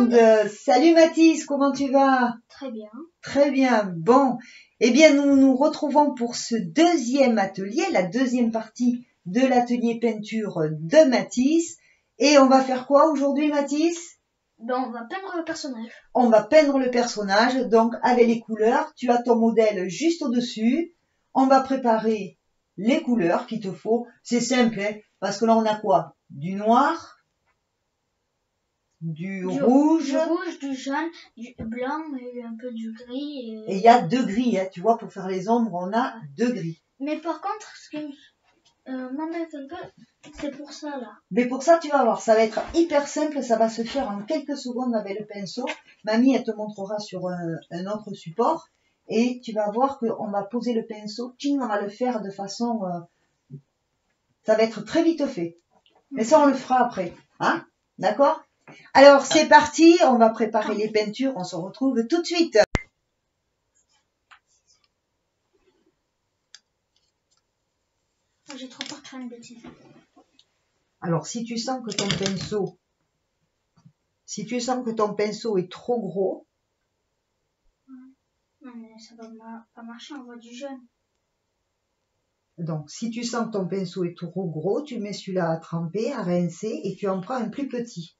monde. Salut Matisse, comment tu vas? Très bien. Très bien, bon. Eh bien, nous nous retrouvons pour ce deuxième atelier, la deuxième partie de l'atelier peinture de Matisse. Et on va faire quoi aujourd'hui, Matisse? On va peindre le personnage. On va peindre le personnage, donc avec les couleurs. Tu as ton modèle juste au-dessus. On va préparer les couleurs qu'il te faut. C'est simple, hein, parce que là, on a quoi? Du noir, du rouge, du jaune, du blanc, et un peu du gris. Et il y a 2 gris, hein, tu vois, pour faire les ombres, on a 2 gris. Mais par contre, ce que m'embête un peu, c'est pour ça, là. Mais pour ça, tu vas voir, ça va être hyper simple, ça va se faire en quelques secondes avec le pinceau. Mamie, elle te montrera sur un autre support. Et tu vas voir qu'on va poser le pinceau, on va le faire de façon... ça va être très vite fait. Mais ça, on le fera après. Hein? D'accord? Alors, c'est parti. On va préparer les peintures. On se retrouve tout de suite. J'ai trop peur de faire une bêtise. Alors, si tu sens que ton pinceau... Si tu sens que ton pinceau est trop gros... Non, mais ça va pas marcher. On voit du jaune. Donc, si tu sens que ton pinceau est trop gros, tu mets celui-là à tremper, à rincer, et tu en prends un plus petit.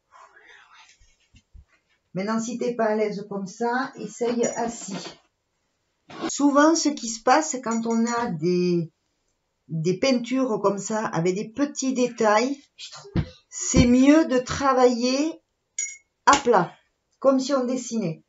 Maintenant, si tu n'es pas à l'aise comme ça, essaye assis. Souvent, ce qui se passe quand on a des peintures comme ça, avec des petits détails, c'est mieux de travailler à plat, comme si on dessinait.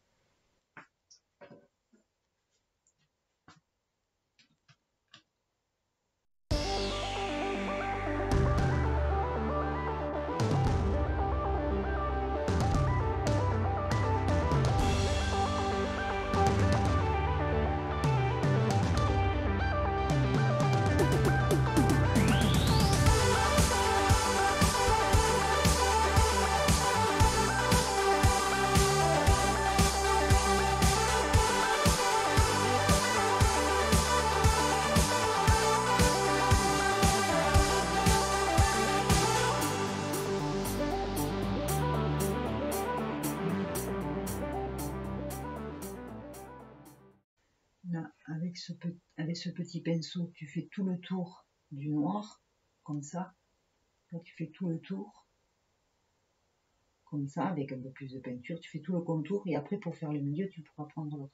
Avec ce petit pinceau, tu fais tout le tour du noir, comme ça. Là, tu fais tout le tour, comme ça, avec un peu plus de peinture. Tu fais tout le contour et après, pour faire le milieu, tu pourras prendre l'autre.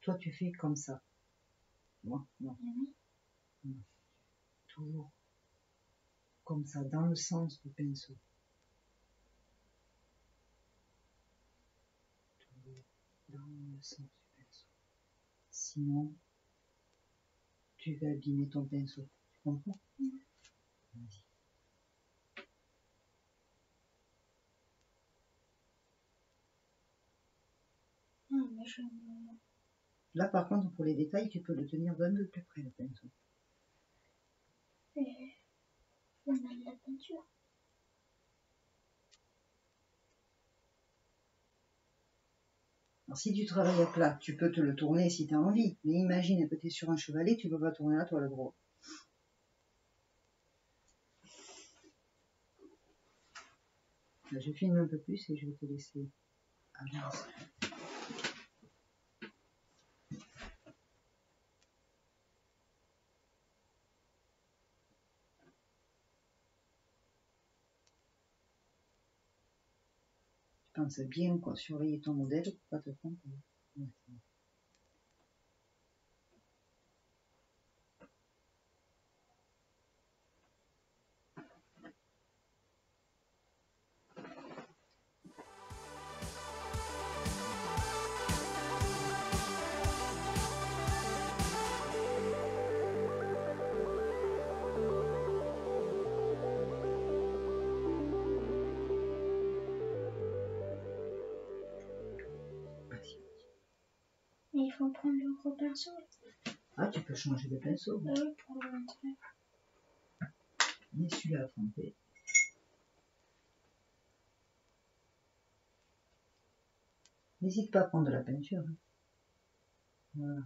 Toi, tu fais comme ça. Moi, non. Non. Toujours comme ça, dans le sens du pinceau. Toujours dans le sens du pinceau. Sinon, tu vas abîmer ton pinceau. Tu comprends? Vas-y. Non, mais je... Là, par contre, pour les détails, tu peux le tenir d'un peu plus près, le pinceau. On a de la peinture. Alors, si tu travailles à plat, tu peux te le tourner si tu as envie. Mais imagine que tu es sur un chevalet, tu ne peux pas tourner à toi le gros. Là, je filme un peu plus et je vais te laisser avancer. Bien quoi, surveiller ton modèle pour pas te tromper. Il faut prendre le gros pinceau. Ah, tu peux changer de pinceau. Oui, pour le montrer. Mais celui-là à tremper. N'hésite pas à prendre de la peinture. Voilà.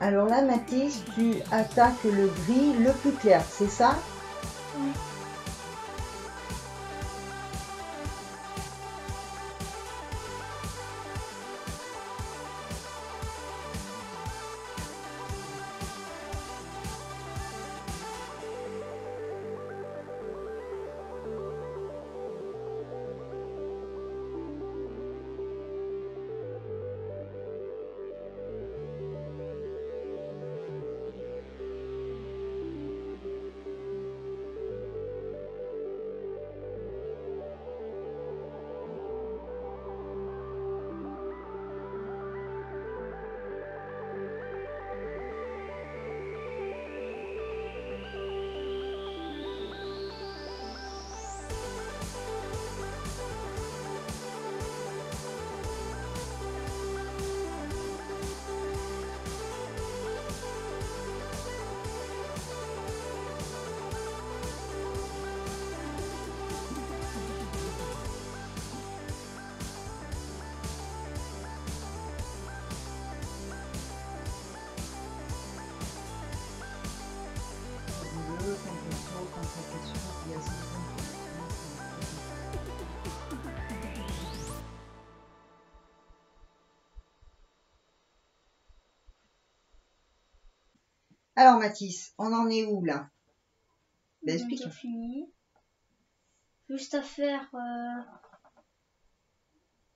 Alors là, Matisse, tu attaques le gris le plus clair, c'est ça? Oui. Alors Matisse, on en est où là? Ben, explique. J'ai fini. Juste à faire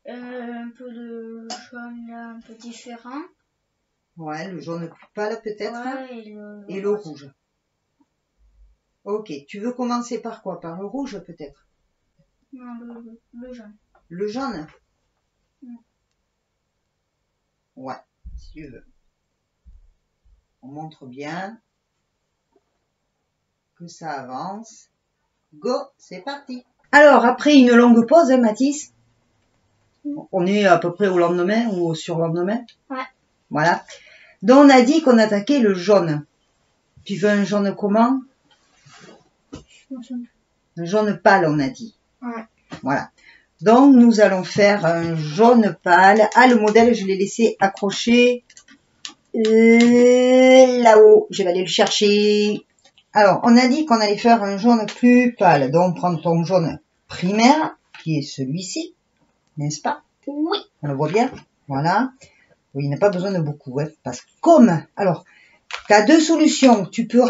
un peu de jaune là, un peu différent. Ouais, le jaune pas là peut-être. Ouais, et le rouge. Ok, tu veux commencer par quoi? Par le rouge peut-être? Non, le jaune. Le jaune? Non. Ouais, si tu veux. On montre bien que ça avance. Go, c'est parti. Alors, après une longue pause, hein, Matisse, On est à peu près au lendemain ou au surlendemain. Ouais. Voilà. Donc on a dit qu'on attaquait le jaune. Tu veux un jaune comment? Un jaune pâle, on a dit. Ouais. Voilà. Donc nous allons faire un jaune pâle. Ah, le modèle, je l'ai laissé accroché là-haut. Je vais aller le chercher. Alors, on a dit qu'on allait faire un jaune plus pâle. Donc prends ton jaune primaire, qui est celui-ci. N'est-ce pas? Oui. On le voit bien. Voilà. Oui, il n'a pas besoin de beaucoup. Hein, parce que comme... Alors, tu as deux solutions. Tu peux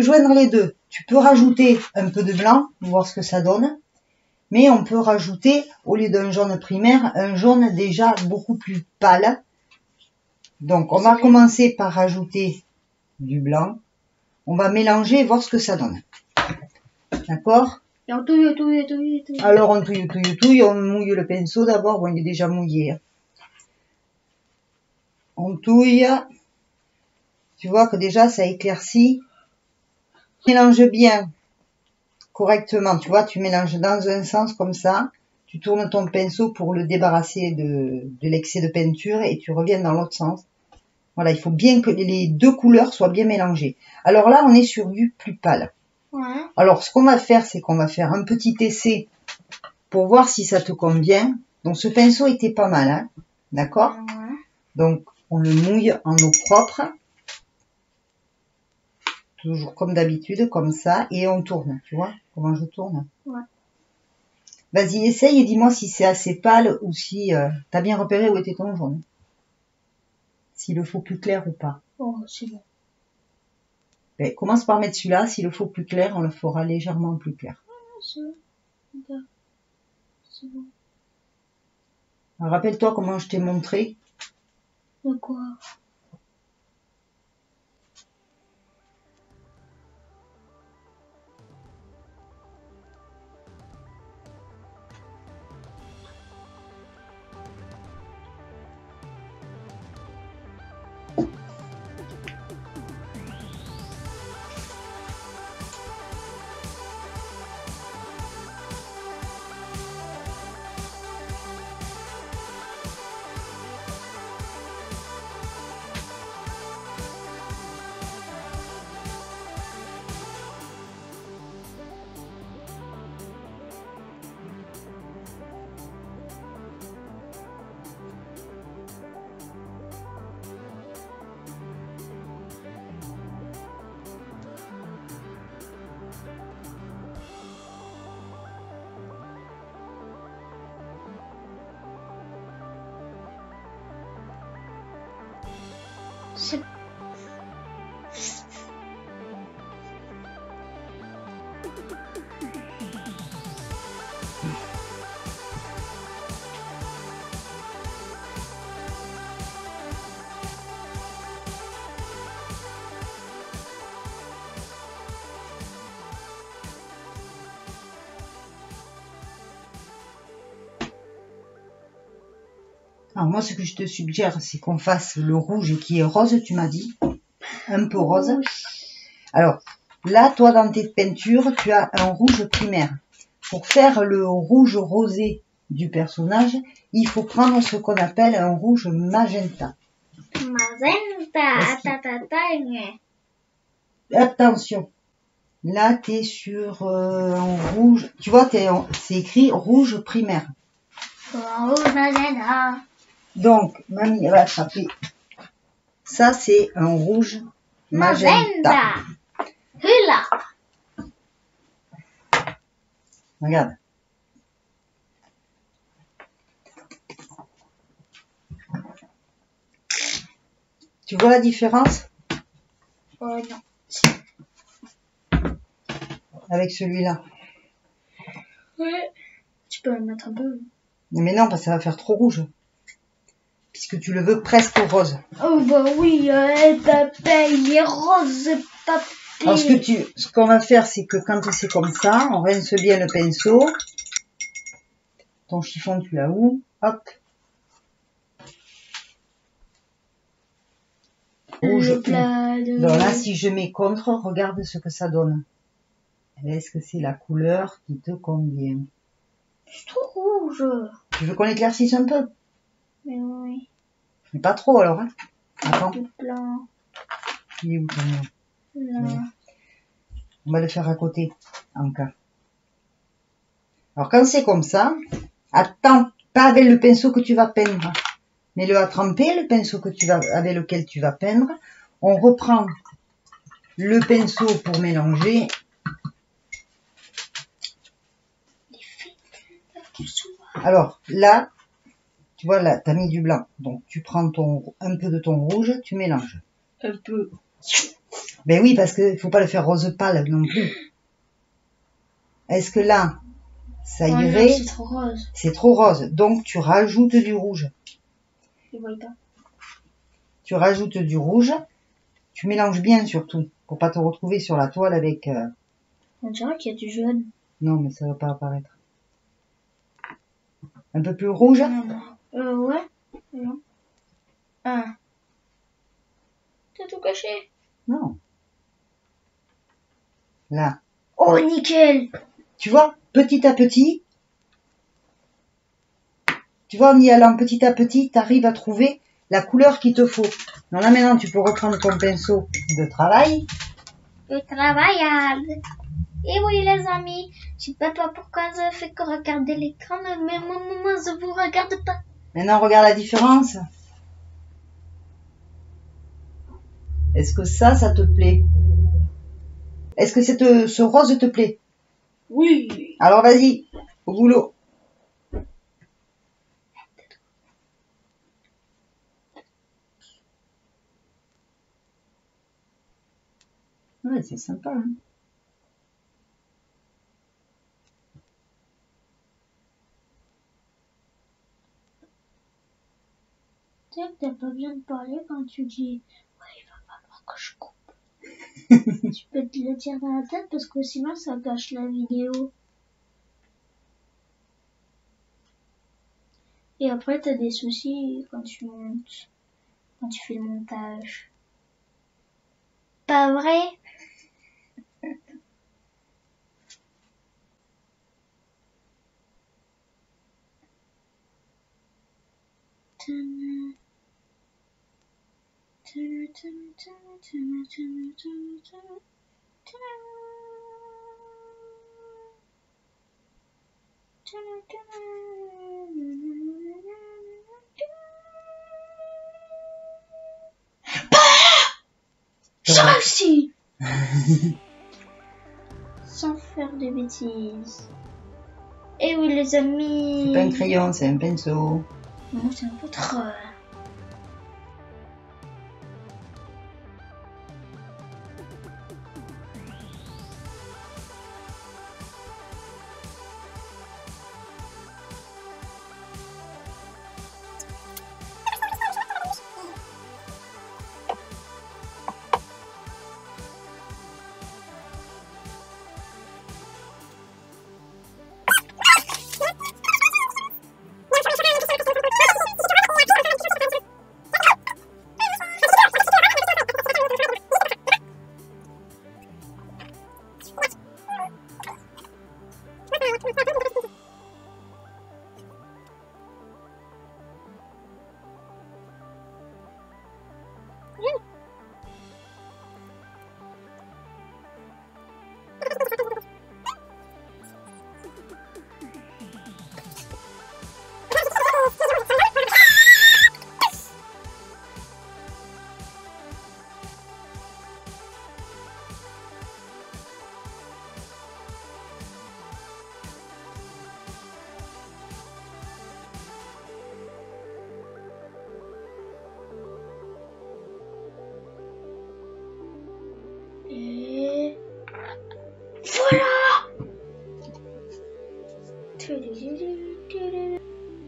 joindre les deux. Tu peux rajouter un peu de blanc, voir ce que ça donne. Mais on peut rajouter, au lieu d'un jaune primaire, un jaune déjà beaucoup plus pâle. Donc, on va commencer par rajouter du blanc. On va mélanger et voir ce que ça donne. D'accord? Et on touille, touille, touille, touille. Alors, on touille, touille, touille. On mouille le pinceau d'abord. Bon, il est déjà mouillé. On touille. Tu vois que déjà, ça éclaircit. Mélange bien. Correctement, tu vois, tu mélanges dans un sens comme ça, tu tournes ton pinceau pour le débarrasser de l'excès de peinture et tu reviens dans l'autre sens. Voilà, il faut bien que les deux couleurs soient bien mélangées. Alors là, on est sur du plus pâle. Ouais. Alors, ce qu'on va faire, c'est qu'on va faire un petit essai pour voir si ça te convient. Donc, ce pinceau était pas mal, hein, d'accord? Ouais. Donc, on le mouille en eau propre. Toujours comme d'habitude, comme ça, et on tourne, tu vois comment je tourne. Ouais. Vas-y, essaye et dis-moi si c'est assez pâle ou si t'as bien repéré où était ton jaune. S'il le faut plus clair ou pas. Oh, c'est bon. Ben, commence par mettre celui-là, s'il le faut plus clair, on le fera légèrement plus clair. Ouais, c'est bon. Rappelle-toi comment je t'ai montré. De quoi? Alors moi, ce que je te suggère, c'est qu'on fasse le rouge qui est rose, tu m'as dit, un peu rose. Alors là, toi, dans tes peintures, tu as un rouge primaire. Pour faire le rouge rosé du personnage, il faut prendre ce qu'on appelle un rouge magenta. Attention, là, tu es sur un rouge, tu vois, c'est écrit rouge primaire. Donc, mamie va attraper. Ça, c'est un rouge magenta. Regarde. Tu vois la différence? Non. Avec celui-là. Oui. Tu peux le mettre un peu. Mais non, parce que ça va faire trop rouge. Puisque tu le veux presque rose. Oh bah oui, papa, il est rose, papa. Alors ce qu'on va faire, c'est que quand c'est comme ça, on rince bien le pinceau. Ton chiffon, tu l'as où? Hop. Rouge. Donc là, si je mets contre, regarde ce que ça donne. Est-ce que c'est la couleur qui te convient? C'est trop rouge. Tu veux qu'on éclaircisse un peu? Mais oui. Mais pas trop alors, hein. Attends. Tout blanc. Il est où ton nom? Là. Ouais. On va le faire à côté, en cas. Alors quand c'est comme ça, attends, pas avec le pinceau que tu vas peindre, mais le à tremper, le pinceau que tu vas, avec lequel tu vas peindre, on reprend le pinceau pour mélanger. Alors là, tu vois là, t'as mis du blanc, donc tu prends ton, un peu de ton rouge, tu mélanges. Un peu. Ben oui, parce qu'il ne faut pas le faire rose pâle non plus. Est-ce que là, ça irait? C'est trop rose. C'est trop rose. Donc, tu rajoutes du rouge. Je vois pas. Tu rajoutes du rouge. Tu mélanges bien surtout, pour pas te retrouver sur la toile avec... On dirait qu'il y a du jaune. Non, mais ça ne va pas apparaître. Un peu plus rouge? Ouais. Non. Ah. T'as tout caché? Non. Là. Oh, nickel! Tu vois, petit à petit, tu vois, en y allant petit à petit, tu arrives à trouver la couleur qu'il te faut. Donc là, maintenant, tu peux reprendre ton pinceau de travail. Le travail. Et oui, les amis, je sais pas pourquoi je fais que regarder l'écran, mais moi, je vous regarde pas. Maintenant, regarde la différence. Est-ce que ça, ça te plaît? Est-ce que ce rose te plaît? Oui. Alors vas-y, au boulot. Ouais, c'est sympa, hein. Tu sais que t'as pas besoin de parler quand tu dis... que je coupe. Tu peux te le dire dans la tête parce que sinon ça gâche la vidéo. Et après t'as des soucis quand tu montes, quand tu fais le montage. Pas vrai? J'ai réussi. Sans faire de bêtises. Et oui les amis. C'est pas un crayon, c'est un pinceau. Non, c'est un peu trop.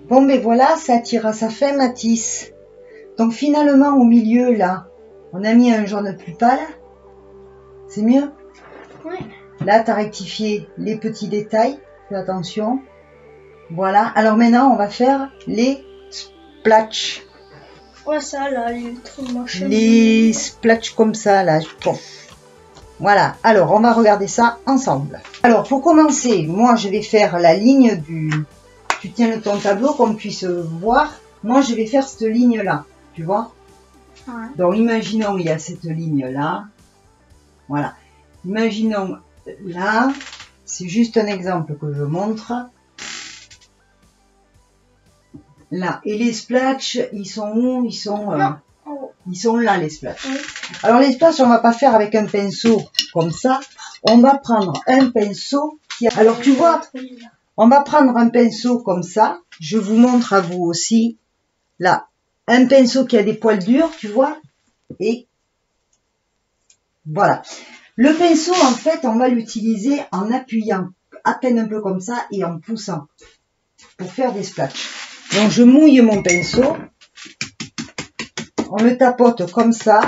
Bon ben voilà, ça tire à sa fin Matisse. Donc finalement au milieu là, on a mis un jaune plus pâle. C'est mieux? Oui. Là tu as rectifié les petits détails, fais attention. Voilà, alors maintenant on va faire les splatchs. Ouais ça là, il est trop moche. Les splatchs comme ça là, pouf. Voilà, alors on va regarder ça ensemble. Alors pour commencer, moi je vais faire la ligne du tu tiens ton tableau, qu'on puisse voir, moi je vais faire cette ligne-là, tu vois. Ouais. Donc imaginons, il y a cette ligne-là, voilà. Imaginons, là, c'est juste un exemple que je montre. Là, et les splatchs, ils sont où? Ils sont là, les splatchs. Oui. Alors les splatchs, on va pas faire avec un pinceau comme ça. On va prendre un pinceau qui a... Alors tu vois, on va prendre un pinceau comme ça. Je vous montre à vous aussi. Là, un pinceau qui a des poils durs, tu vois. Et voilà. Le pinceau, en fait, on va l'utiliser en appuyant à peine un peu comme ça et en poussant pour faire des splatchs. Donc je mouille mon pinceau. On le tapote comme ça,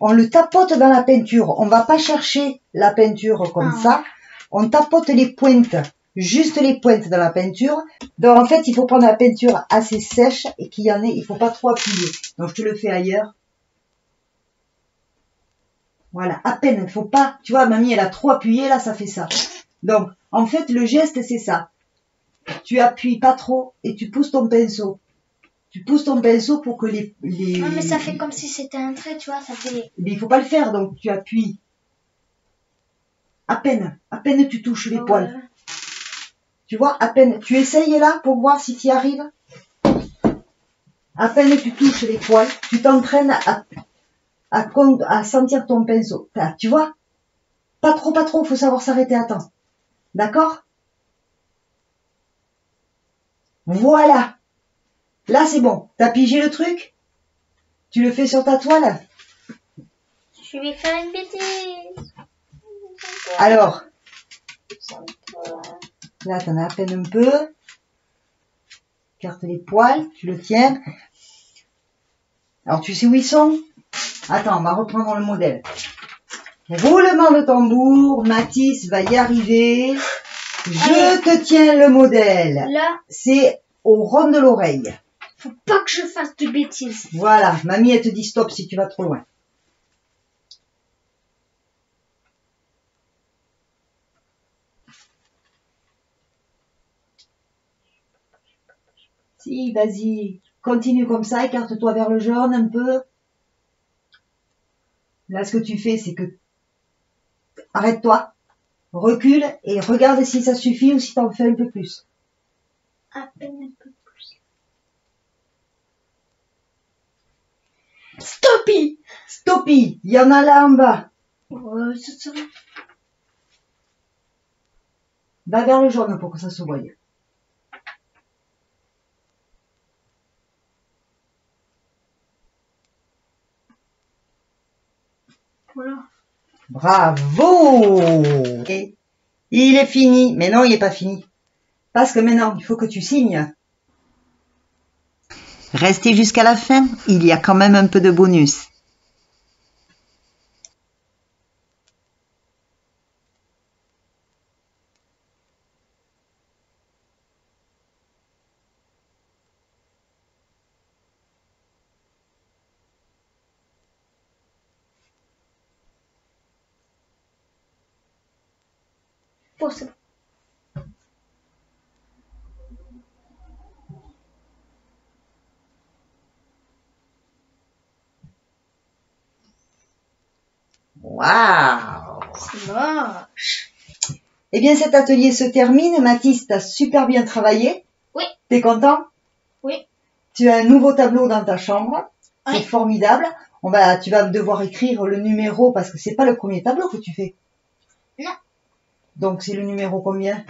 on le tapote dans la peinture, on va pas chercher la peinture comme ça, on tapote les pointes, juste les pointes dans la peinture. Donc en fait, il faut prendre la peinture assez sèche et qu'il y en ait, il faut pas trop appuyer. Donc je te le fais ailleurs. Voilà, à peine, il faut pas, tu vois, mamie elle a trop appuyé, là ça fait ça. Donc en fait, le geste c'est ça. Tu appuies pas trop et tu pousses ton pinceau. Tu pousses ton pinceau pour que les... Non mais ça fait comme si c'était un trait, tu vois, ça fait... Mais il faut pas le faire, donc tu appuies. À peine tu touches les poils. Tu vois, à peine... Tu essayes là pour voir si tu y arrives. À peine tu touches les poils, tu t'entraînes à sentir ton pinceau. Enfin, tu vois, pas trop, faut savoir s'arrêter à temps. D'accord? Voilà. Là, c'est bon. T'as pigé le truc? Tu le fais sur ta toile? Je vais faire une bêtise. Alors. Là, t'en as à peine un peu. Écarte les poils. Tu le tiens. Alors, tu sais où ils sont? Attends, on va reprendre le modèle. Roulement de tambour. Matisse va y arriver. Je te tiens le modèle. Là. C'est au rond de l'oreille. Faut pas que je fasse de bêtises. Voilà, mamie elle te dit stop si tu vas trop loin. Si, vas-y, continue comme ça, écarte-toi vers le jaune un peu. Là, ce que tu fais, c'est que... Arrête-toi, recule et regarde si ça suffit ou si t'en fais un peu plus. À peine un peu. Stoppie! Stoppie! Il y en a là en bas. Va vers le jaune pour que ça se voie. Voilà. Bravo! Okay. Il est fini. Mais non, il n'est pas fini. Parce que maintenant, il faut que tu signes. Restez jusqu'à la fin, il y a quand même un peu de bonus. Pour ça. Waouh! C'est moche! Eh bien, cet atelier se termine. Matisse, t'as super bien travaillé. Oui. T'es content? Oui. Tu as un nouveau tableau dans ta chambre. Oui. C'est formidable. Tu vas devoir écrire le numéro parce que c'est pas le premier tableau que tu fais. Non. Donc, c'est le numéro combien?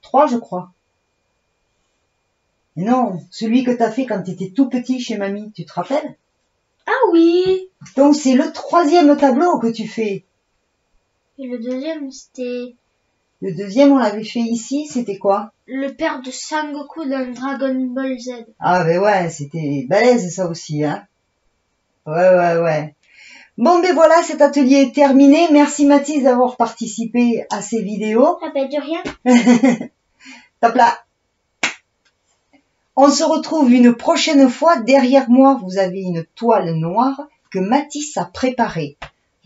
3, je crois. Non, celui que t'as fait quand t'étais tout petit chez mamie, tu te rappelles? Ah oui! Donc c'est le 3e tableau que tu fais. Et le 2e, c'était... Le 2e, on l'avait fait ici, c'était quoi? Le père de Sangoku dans Dragon Ball Z. Ah ben ouais, c'était balèze ça aussi, hein? Ouais. Bon ben voilà, cet atelier est terminé. Merci Matisse d'avoir participé à ces vidéos. Ah ben de rien. Top là. On se retrouve une prochaine fois. Derrière moi, vous avez une toile noire que Matisse a préparée.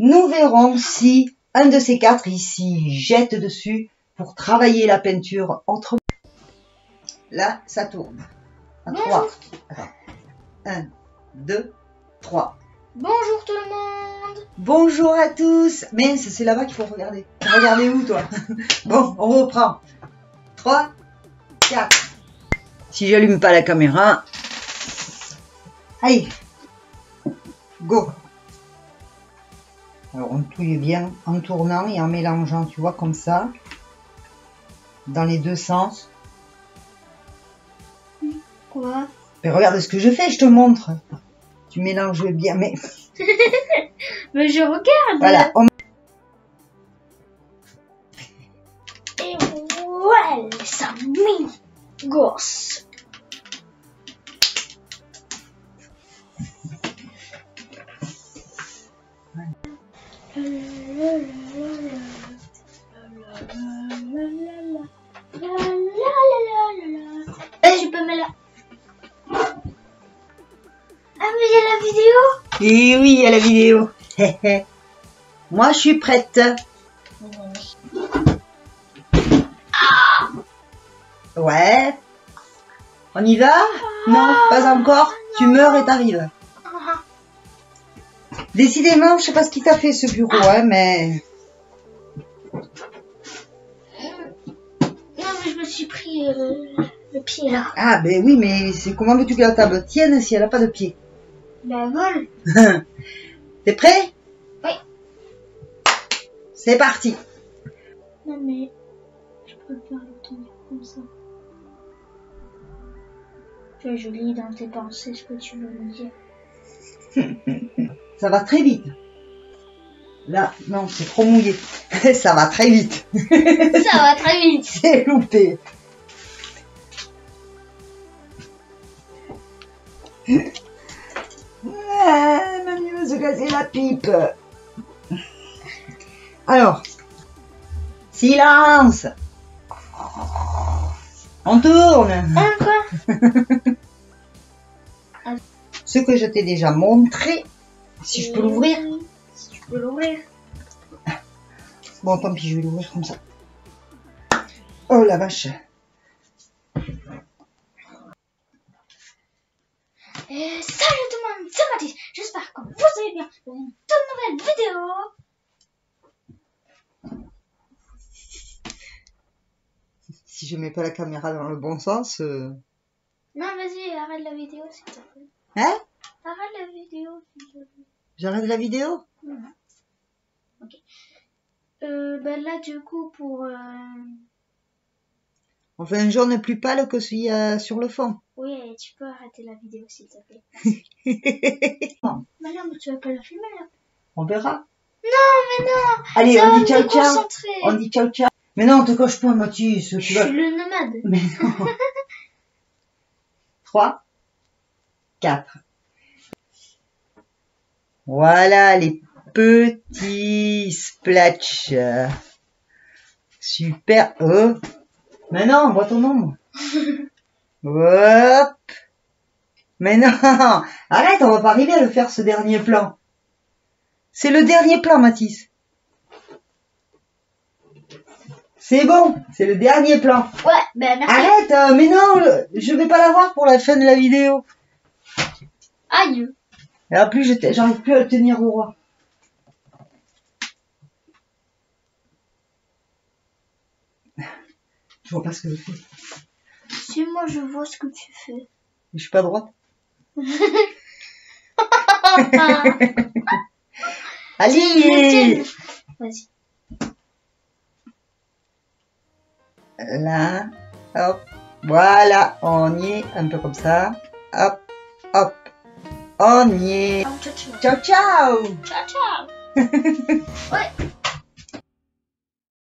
Nous verrons si un de ces quatre ici jette dessus pour travailler la peinture autrement. Là, ça tourne. 1, 3. 1, 2, 3. Bonjour tout le monde. Bonjour à tous. Mais c'est là-bas qu'il faut regarder. Regardez où, toi? Bon, on reprend. 3, 4. Si j'allume pas la caméra. Allez. Go. Alors, on touille bien en tournant et en mélangeant, tu vois, comme ça. Dans les deux sens. Quoi? Mais regarde ce que je fais, je te montre. Tu mélanges bien, mais... mais je regarde. Voilà. On... Et voilà, ça me gosse. Et oui, à la vidéo. Moi, je suis prête. Ouais. On y va? Non, pas encore. Tu meurs et t'arrives. Décidément, je sais pas ce qui t'a fait ce bureau, hein, mais... Non, mais je me suis pris le pied, là. Ah, ben oui, mais comment veux-tu que la table tienne si elle n'a pas de pied? La vol. T'es prêt? Oui. C'est parti. Non mais je préfère le tenir comme ça. Je lis dans tes pensées ce que tu veux me dire. Ça va très vite. Là, non, c'est trop mouillé. Ça va très vite. Ça va très vite. C'est loupé. Mamie veut se casser la pipe. Alors, silence. On tourne. Quoi? Ce que je t'ai déjà montré. Si je peux l'ouvrir. Si tu peux l'ouvrir. Bon, tant pis, je vais l'ouvrir comme ça. Oh la vache. Salut tout le monde, c'est Matisse. J'espère que vous allez bien pour une toute nouvelle vidéo. Si je mets pas la caméra dans le bon sens... Non, vas-y, arrête la vidéo s'il te plaît. Hein? Arrête la vidéo s'il te plaît. J'arrête la vidéo? Mmh. Ok. Ben là, du coup, pour... On fait un jaune plus pâle que celui sur le fond. Oui, et tu peux arrêter la vidéo s'il te plaît. Non. Mais non, mais tu vas pas la filmer là. On verra. Non, mais non. Allez, on dit ciao ciao. On dit ciao ciao. Mais non, te coche pas, Matisse. Je suis le nomade. Mais non. 3, 4. Voilà les petits splatchs. Super. Oh. Mais non, vois ton ombre. Hop. Mais non. Arrête, on va pas arriver à le faire ce dernier plan. C'est le dernier plan, Matisse. C'est bon, c'est le dernier plan. Ouais, ben merci. Arrête, mais non, je vais pas l'avoir pour la fin de la vidéo. Aïe. Et en plus, j'arrive plus à le tenir au roi. Je vois pas ce que je fais. Si, moi je vois ce que tu fais. Je suis pas droite. Allez. Vas-y. Là, hop, voilà, on y est, un peu comme ça. Hop, hop, on y est. Ciao, ciao. Ciao, ciao. Ciao, ciao. Ouais.